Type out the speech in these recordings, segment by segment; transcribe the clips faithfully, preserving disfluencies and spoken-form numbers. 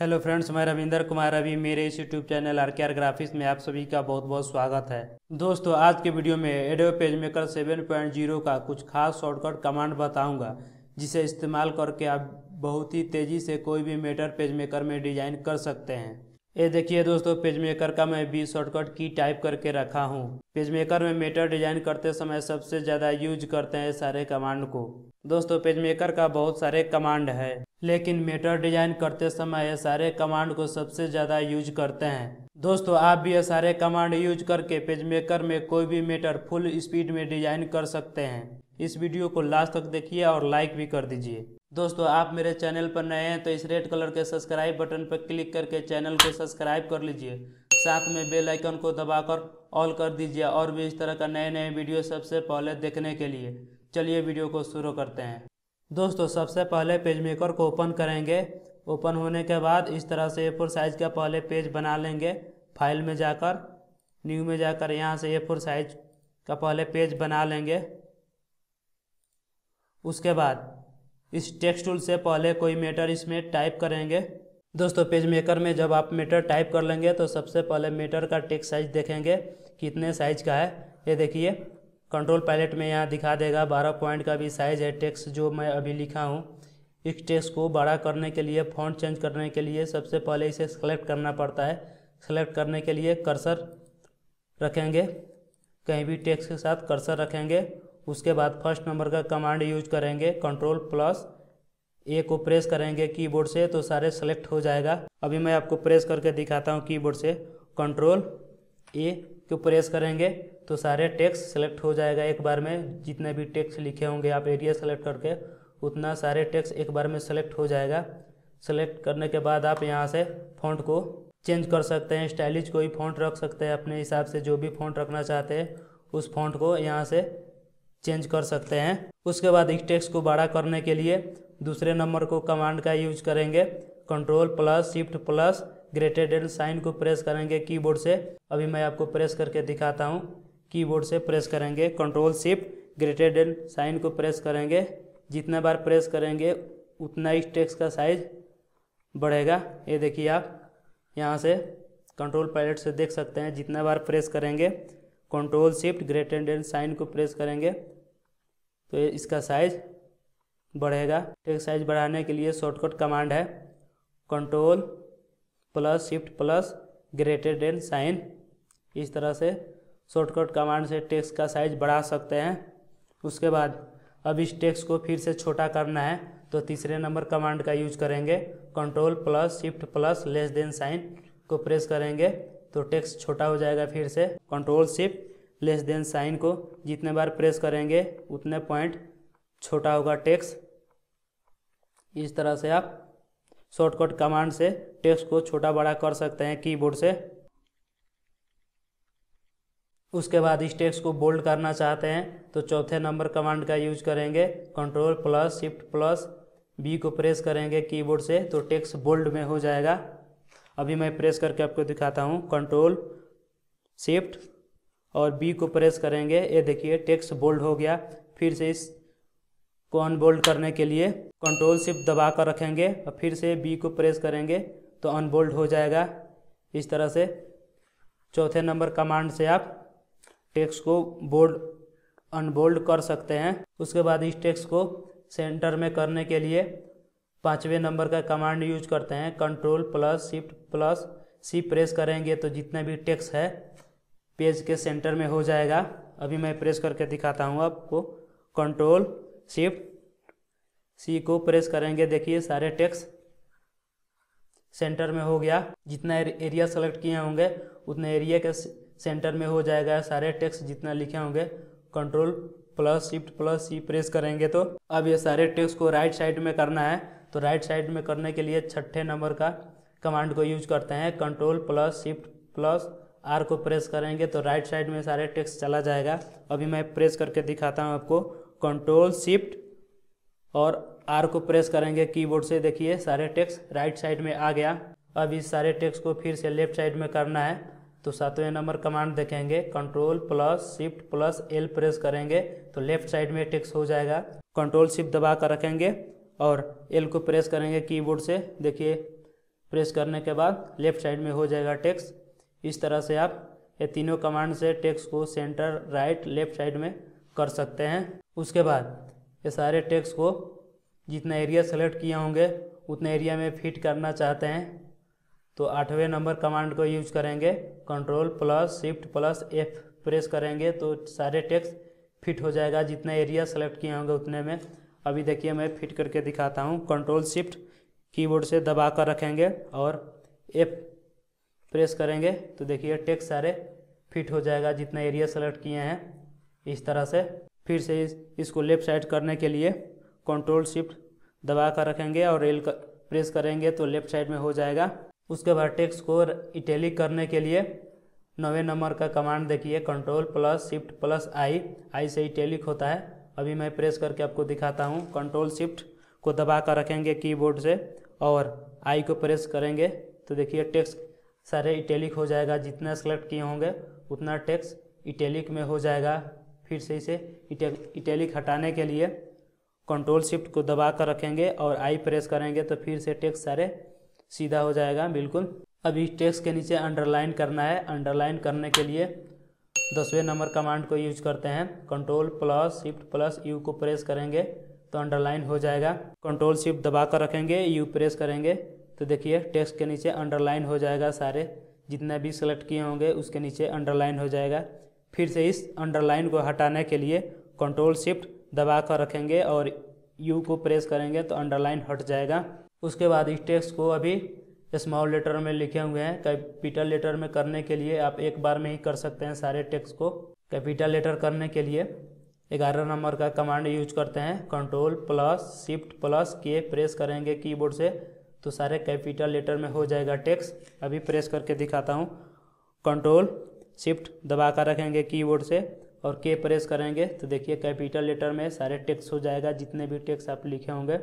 Hello friends, मैं रविंदर कुमार रवि। मेरे इस YouTube channel R K R graphics में आप सभी का बहुत बहुत स्वागत है। दोस्तों, आज के वीडियो में Adobe PageMaker seven point zero का कुछ खास शॉर्टकट कमांड बताऊंगा, जिसे इस्तेमाल करके आप बहुत ही तेज़ी से कोई भी मैटर पेजमेकर में डिजाइन कर सकते हैं। ये देखिए दोस्तों, पेजमेकर का मैं बीस शॉर्टकट की टाइप करके रखा हूँ। पेजमेकर में मैटर डिजाइन करते समय सबसे ज़्यादा यूज करते हैं सारे कमांड को। दोस्तों, पेजमेकर का बहुत सारे कमांड है, लेकिन मैटर डिजाइन करते समय ये सारे कमांड को सबसे ज़्यादा यूज करते हैं। दोस्तों, आप भी ये सारे कमांड यूज करके पेजमेकर में कोई भी मैटर फुल स्पीड में डिजाइन कर सकते हैं। इस वीडियो को लास्ट तक देखिए और लाइक भी कर दीजिए। दोस्तों, आप मेरे चैनल पर नए हैं तो इस रेड कलर के सब्सक्राइब बटन पर क्लिक करके चैनल को सब्सक्राइब कर लीजिए, साथ में बेल आइकन को दबाकर ऑल कर दीजिए और भी इस तरह का नए नए वीडियो सबसे पहले देखने के लिए। चलिए वीडियो को शुरू करते हैं। दोस्तों, सबसे पहले पेजमेकर को ओपन करेंगे। ओपन होने के बाद इस तरह से ए फोर साइज़ का पहले पेज बना लेंगे। फाइल में जाकर, न्यू में जाकर यहाँ से ए फोर साइज़ का पहले पेज बना लेंगे। उसके बाद इस टेक्स्ट टूल से पहले कोई मैटर इसमें टाइप करेंगे। दोस्तों, पेजमेकर में जब आप मैटर टाइप कर लेंगे तो सबसे पहले मैटर का टेक्स्ट साइज़ देखेंगे कितने साइज़ का है। ये देखिए, कंट्रोल पैलेट में यहाँ दिखा देगा बारह पॉइंट का भी साइज़ है। टेक्स्ट जो मैं अभी लिखा हूँ, इस टेक्स्ट को बड़ा करने के लिए, फॉन्ट चेंज करने के लिए सबसे पहले इसे सेलेक्ट करना पड़ता है। सेलेक्ट करने के लिए कर्सर रखेंगे, कहीं भी टेक्स्ट के साथ कर्सर रखेंगे। उसके बाद फर्स्ट नंबर का कमांड यूज करेंगे, कंट्रोल प्लस ए को प्रेस करेंगे कीबोर्ड से तो सारे सेलेक्ट हो जाएगा। अभी मैं आपको प्रेस करके दिखाता हूँ कीबोर्ड से। कंट्रोल ए को प्रेस करेंगे तो सारे टेक्स्ट सेलेक्ट हो जाएगा एक बार में। जितने भी टेक्स्ट लिखे होंगे आप एरिया सेलेक्ट करके उतना सारे टेक्स्ट एक बार में सेलेक्ट हो जाएगा। सेलेक्ट करने के बाद आप यहां से फ़ॉन्ट को चेंज कर सकते हैं। स्टाइलिश कोई फ़ॉन्ट रख सकते हैं, अपने हिसाब से जो भी फ़ॉन्ट रखना चाहते हैं उस फ़ॉन्ट को यहां से चेंज कर सकते हैं। उसके बाद इस टेक्स्ट को बड़ा करने के लिए दूसरे नंबर को कमांड का यूज करेंगे, control plus shift plus greater than sign को प्रेस करेंगे कीबोर्ड से। अभी मैं आपको प्रेस करके दिखाता हूँ। कीबोर्ड से प्रेस करेंगे, control shift greater than sign को प्रेस करेंगे। जितना बार प्रेस करेंगे उतना इस टेक्स्ट का साइज़ बढ़ेगा। ये देखिए, आप यहाँ से कंट्रोल पैलेट से देख सकते हैं। जितना बार प्रेस करेंगे, control shift greater than sign को प्रेस करेंगे तो इसका साइज़ बढ़ेगा। टेक्स्ट साइज़ बढ़ाने के लिए शॉर्टकट कमांड है, control plus shift plus greater than sign. इस तरह से शॉर्टकट कमांड से टेक्स्ट का साइज़ बढ़ा सकते हैं। उसके बाद अब इस टेक्स्ट को फिर से छोटा करना है तो तीसरे नंबर कमांड का यूज करेंगे, control plus shift plus less than sign को प्रेस करेंगे तो टेक्स्ट छोटा हो जाएगा। फिर से control shift less than sign को जितने बार प्रेस करेंगे उतने पॉइंट छोटा होगा टेक्स्ट। इस तरह से आप शॉर्टकट कमांड से टेक्स्ट को छोटा बड़ा कर सकते हैं कीबोर्ड से। उसके बाद इस टेक्स्ट को बोल्ड करना चाहते हैं तो चौथे नंबर कमांड का यूज करेंगे, control plus shift plus B को प्रेस करेंगे कीबोर्ड से तो टेक्स्ट बोल्ड में हो जाएगा। अभी मैं प्रेस करके आपको दिखाता हूँ, कंट्रोल शिफ्ट और बी को प्रेस करेंगे। ये देखिए, टेक्स्ट बोल्ड हो गया। फिर से इस को अनबोल्ड करने के लिए कंट्रोल शिफ्ट दबा कर रखेंगे और फिर से बी को प्रेस करेंगे तो अनबोल्ड हो जाएगा। इस तरह से चौथे नंबर कमांड से आप टेक्स्ट को बोल्ड अनबोल्ड कर सकते हैं। उसके बाद इस टेक्स्ट को सेंटर में करने के लिए पाँचवें नंबर का कमांड यूज करते हैं, control plus shift plus C press करेंगे तो जितना भी टेक्स्ट है पेज के सेंटर में हो जाएगा। अभी मैं प्रेस करके दिखाता हूँ आपको, कंट्रोल शिफ्ट सी को प्रेस करेंगे। देखिए, सारे टेक्स्ट सेंटर में हो गया। जितना एरिया सेलेक्ट किए होंगे उतने एरिया के सेंटर में हो जाएगा सारे टेक्स्ट जितना लिखे होंगे। Control plus shift plus C press करेंगे तो अब ये सारे टेक्स्ट को राइट साइड में करना है तो राइट साइड में करने के लिए छठे नंबर का कमांड को यूज करते हैं, control plus shift plus R को प्रेस करेंगे तो राइट साइड में सारे टेक्स्ट चला जाएगा। अभी मैं प्रेस करके दिखाता हूँ आपको, कंट्रोल शिफ्ट और आर को प्रेस करेंगे कीबोर्ड से। देखिए, सारे टेक्स्ट राइट साइड में आ गया। अब इस सारे टेक्स्ट को फिर से लेफ्ट साइड में करना है तो सातवें नंबर कमांड देखेंगे, control plus shift plus L press करेंगे तो लेफ्ट साइड में टेक्स्ट हो जाएगा। कंट्रोल शिफ्ट दबा कर रखेंगे और एल को प्रेस करेंगे कीबोर्ड से। देखिए, प्रेस करने के बाद लेफ्ट साइड में हो जाएगा टेक्स्ट। इस तरह से आप ये तीनों कमांड से टेक्स्ट को सेंटर राइट लेफ्ट साइड में कर सकते हैं। उसके बाद ये सारे टेक्स्ट को जितना एरिया सेलेक्ट किए होंगे उतने एरिया में फिट करना चाहते हैं तो आठवें नंबर कमांड को यूज करेंगे, control plus shift plus F press करेंगे तो सारे टेक्स्ट फिट हो जाएगा जितना एरिया सेलेक्ट किए होंगे उतने में। अभी देखिए मैं फिट करके दिखाता हूँ। कंट्रोल शिफ्ट कीबोर्ड से दबा कर रखेंगे और एफ प्रेस करेंगे तो देखिए टेक्स्ट सारे फिट हो जाएगा जितना एरिया सेलेक्ट किए हैं। इस तरह से फिर से इस, इसको लेफ़्ट साइड करने के लिए कंट्रोल शिफ्ट दबा कर रखेंगे और एल कर, प्रेस करेंगे तो लेफ़्ट साइड में हो जाएगा। उसके बाद टेक्स्ट को इटैलिक करने के लिए नौवें नंबर का कमांड देखिए, control plus shift plus I, I से इटैलिक होता है। अभी मैं प्रेस करके आपको दिखाता हूँ। कंट्रोल शिफ्ट को दबा कर रखेंगे कीबोर्ड से और आई को प्रेस करेंगे तो देखिए टेक्स्ट सारे इटैलिक हो जाएगा, जितना सेलेक्ट किए होंगे उतना टेक्स्ट इटैलिक में हो जाएगा। फिर से इसे इटैलिक हटाने के लिए कंट्रोल शिफ्ट को दबा कर रखेंगे और आई प्रेस करेंगे तो फिर से टेक्स्ट सारे सीधा हो जाएगा बिल्कुल। अभी टेक्स्ट के नीचे अंडरलाइन करना है। अंडरलाइन करने के लिए दसवें नंबर कमांड को यूज करते हैं, control plus shift plus U को प्रेस करेंगे तो अंडरलाइन हो जाएगा। कंट्रोल शिफ्ट दबा कर रखेंगे, यू प्रेस करेंगे तो देखिए टेक्स्ट के नीचे अंडरलाइन हो जाएगा, सारे जितना भी सेलेक्ट किए होंगे उसके नीचे अंडरलाइन हो जाएगा। फिर से इस अंडरलाइन को हटाने के लिए कंट्रोल शिफ्ट दबा कर रखेंगे और यू को प्रेस करेंगे तो अंडरलाइन हट जाएगा। उसके बाद इस टेक्स्ट को अभी स्मॉल लेटर में लिखे हुए हैं, कैपिटल लेटर में करने के लिए आप एक बार में ही कर सकते हैं। सारे टेक्स्ट को कैपिटल लेटर करने के लिए ग्यारह नंबर का कमांड यूज करते हैं, control plus shift plus K press करेंगे कीबोर्ड से तो सारे कैपिटल लेटर में हो जाएगा टेक्स्ट। अभी प्रेस करके दिखाता हूँ। कंट्रोल शिफ्ट दबा कर रखेंगे कीबोर्ड से और के प्रेस करेंगे तो देखिए कैपिटल लेटर में सारे टेक्स्ट हो जाएगा, जितने भी टेक्स्ट आप लिखे होंगे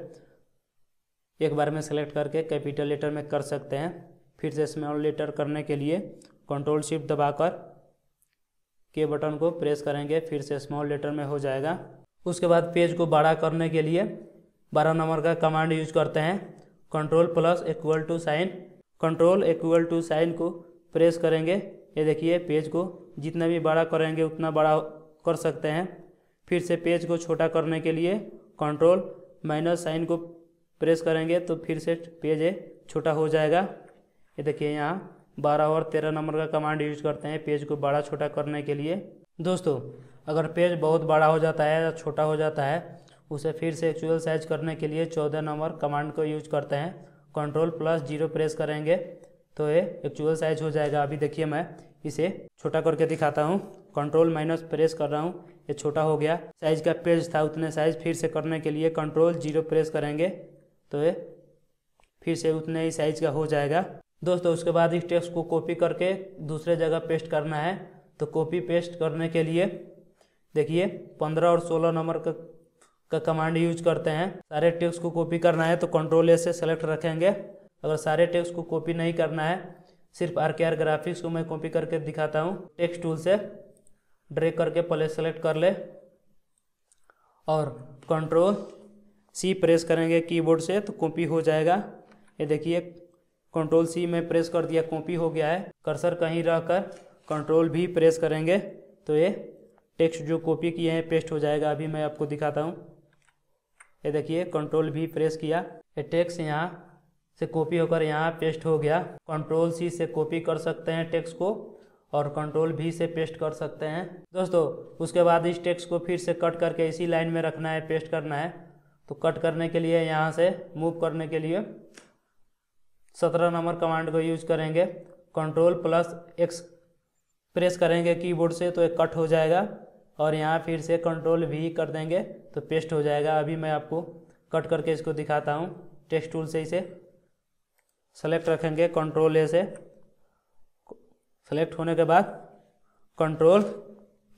एक बार में सेलेक्ट करके कैपिटल लेटर में कर सकते हैं। फिर से स्मॉल लेटर करने के लिए कंट्रोल शिफ्ट दबाकर के बटन को प्रेस करेंगे, फिर से स्मॉल लेटर में हो जाएगा। उसके बाद पेज को बड़ा करने के लिए बारह नंबर का कमांड यूज करते हैं, control plus equal to sign, control equal to sign को प्रेस करेंगे। ये देखिए पेज को जितना भी बड़ा करेंगे उतना बड़ा कर सकते हैं। फिर से पेज को छोटा करने के लिए कंट्रोल माइनस साइन को प्रेस करेंगे तो फिर से पेज छोटा हो जाएगा। ये देखिए यहाँ बारह और तेरह नंबर का कमांड यूज करते हैं पेज को बड़ा छोटा करने के लिए। दोस्तों अगर पेज बहुत बड़ा हो जाता है या छोटा हो जाता है उसे फिर से एक्चुअल साइज करने के लिए चौदह नंबर कमांड को यूज करते हैं, कंट्रोल प्लस जीरो प्रेस करेंगे तो ये एक्चुअल साइज हो जाएगा। अभी देखिए मैं इसे छोटा करके दिखाता हूँ, कंट्रोल माइनस प्रेस कर रहा हूँ, ये छोटा हो गया। साइज का पेज था उतने साइज फिर से करने के लिए कंट्रोल जीरो प्रेस करेंगे तो ये फिर से उतने ही साइज का हो जाएगा। दोस्तों उसके बाद इस टेक्स्ट को कॉपी करके दूसरे जगह पेस्ट करना है तो कॉपी पेस्ट करने के लिए देखिए पंद्रह और सोलह नंबर का का कमांड यूज करते हैं। सारे टेक्स्ट को कॉपी करना है तो कंट्रोल ए से सेलेक्ट रखेंगे। अगर सारे टेक्स्ट को कॉपी नहीं करना है, सिर्फ आर के आर ग्राफिक्स को मैं कॉपी करके दिखाता हूँ। टेक्स्ट टूल से ड्रैग करके पहले सेलेक्ट कर ले और कंट्रोल सी प्रेस करेंगे कीबोर्ड से तो कॉपी हो जाएगा। ये देखिए कंट्रोल सी में प्रेस कर दिया, कॉपी हो गया है। कर्सर कहीं रख कर कंट्रोल भी प्रेस करेंगे तो ये टेक्स्ट जो कॉपी किए हैं पेस्ट हो जाएगा। अभी मैं आपको दिखाता हूँ। ये देखिए कंट्रोल भी प्रेस किया, ये टेक्स्ट यहाँ से कॉपी होकर यहाँ पेस्ट हो गया। कंट्रोल सी से कॉपी कर सकते हैं टेक्स्ट को और कंट्रोल भी से पेस्ट कर सकते हैं। दोस्तों उसके बाद इस टेक्स्ट को फिर से कट करके इसी लाइन में रखना है, पेस्ट करना है। तो कट करने के लिए यहाँ से मूव करने के लिए सत्रह नंबर कमांड को यूज करेंगे, कंट्रोल प्लस एक्स प्रेस करेंगे कीबोर्ड से तो ये कट हो जाएगा और यहाँ फिर से कंट्रोल वी कर देंगे तो पेस्ट हो जाएगा। अभी मैं आपको कट करके इसको दिखाता हूँ। टेक्स्ट टूल से इसे सेलेक्ट रखेंगे, कंट्रोल ए से सेलेक्ट होने के बाद कंट्रोल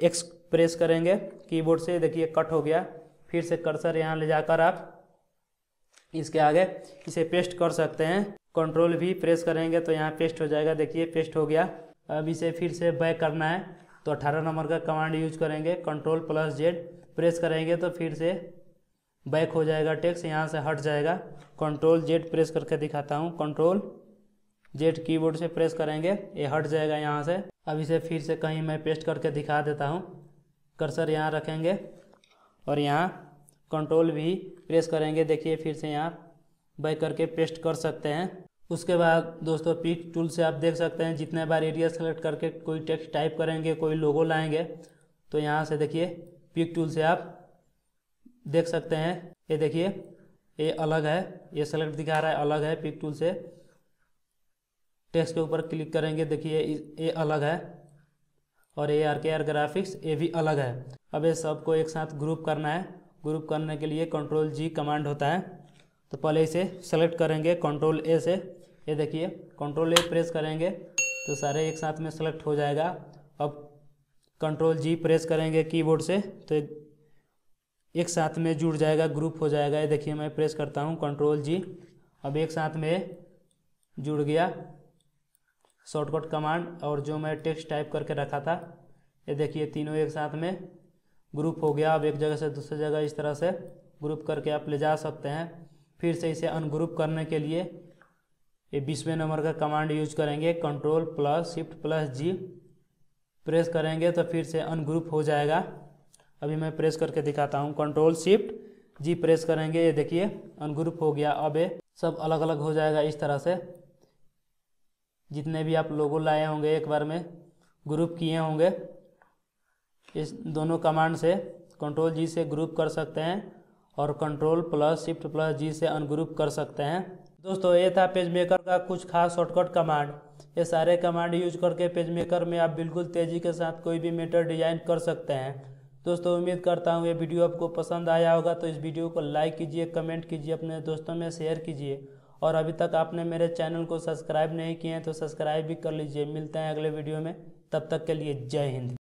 एक्स प्रेस करेंगे कीबोर्ड से, देखिए कट हो गया। फिर से कर्सर यहाँ ले जाकर आप इसके आगे इसे पेस्ट कर सकते हैं, कंट्रोल वी प्रेस करेंगे तो यहाँ पेस्ट हो जाएगा। देखिए पेस्ट हो गया। अब इसे फिर से बैक करना है तो अठारह नंबर का कमांड यूज करेंगे, कंट्रोल प्लस जेड प्रेस करेंगे तो फिर से बैक हो जाएगा, टेक्स्ट यहाँ से हट जाएगा। कंट्रोल जेड प्रेस करके दिखाता हूँ, कंट्रोल जेड कीबोर्ड से प्रेस करेंगे, ये हट जाएगा यहाँ से। अब इसे फिर से कहीं मैं पेस्ट करके दिखा देता हूँ। कर्सर यहाँ रखेंगे और यहाँ कंट्रोल भी प्रेस करेंगे, देखिए फिर से यहाँ बैक करके पेस्ट कर सकते हैं। उसके बाद दोस्तों पिक टूल से आप देख सकते हैं जितने बार एरिया सेलेक्ट करके कोई टेक्स्ट टाइप करेंगे, कोई लोगो लाएंगे, तो यहाँ से देखिए पिक टूल से आप देख सकते हैं। ये देखिए ये अलग है, ये सेलेक्ट दिखा रहा है अलग है। पिक टूल से टेक्स्ट के ऊपर क्लिक करेंगे, देखिए ये अलग है और ये आर के आर ग्राफिक्स ये भी अलग है। अब ये सबको एक साथ ग्रुप करना है। ग्रुप करने के लिए कंट्रोल जी कमांड होता है, तो पहले इसे सेलेक्ट करेंगे कंट्रोल ए से। ये देखिए कंट्रोल ए प्रेस करेंगे तो सारे एक साथ में सेलेक्ट हो जाएगा। अब कंट्रोल जी प्रेस करेंगे कीबोर्ड से तो एक साथ में जुड़ जाएगा, ग्रुप हो जाएगा। ये देखिए मैं प्रेस करता हूँ कंट्रोल जी, अब एक साथ में जुड़ गया। शॉर्टकट कमांड और जो मैं टेक्स्ट टाइप करके रखा था, ये देखिए तीनों एक साथ में ग्रुप हो गया। अब एक जगह से दूसरी जगह इस तरह से ग्रुप करके आप ले जा सकते हैं। फिर से इसे अनग्रुप करने के लिए ये बीसवें नंबर का कमांड यूज करेंगे, control plus shift plus G press करेंगे तो फिर से अनग्रुप हो जाएगा। अभी मैं प्रेस करके दिखाता हूँ, कंट्रोल शिफ्ट जी प्रेस करेंगे, ये देखिए अनग्रुप हो गया। अब ये सब अलग अलग हो जाएगा इस तरह से। जितने भी आप लोगो लाए होंगे एक बार में ग्रुप किए होंगे, इस दोनों कमांड से कंट्रोल जी से ग्रुप कर सकते हैं और control plus shift plus G से अनग्रुप कर सकते हैं। दोस्तों ये था पेजमेकर का कुछ खास शॉर्टकट कमांड। ये सारे कमांड यूज करके पेजमेकर में आप बिल्कुल तेज़ी के साथ कोई भी मैटर डिजाइन कर सकते हैं। दोस्तों उम्मीद करता हूँ ये वीडियो आपको पसंद आया होगा, तो इस वीडियो को लाइक कीजिए, कमेंट कीजिए, अपने दोस्तों में शेयर कीजिए और अभी तक आपने मेरे चैनल को सब्सक्राइब नहीं किए हैं तो सब्सक्राइब भी कर लीजिए। मिलते हैं अगले वीडियो में, तब तक के लिए जय हिंद।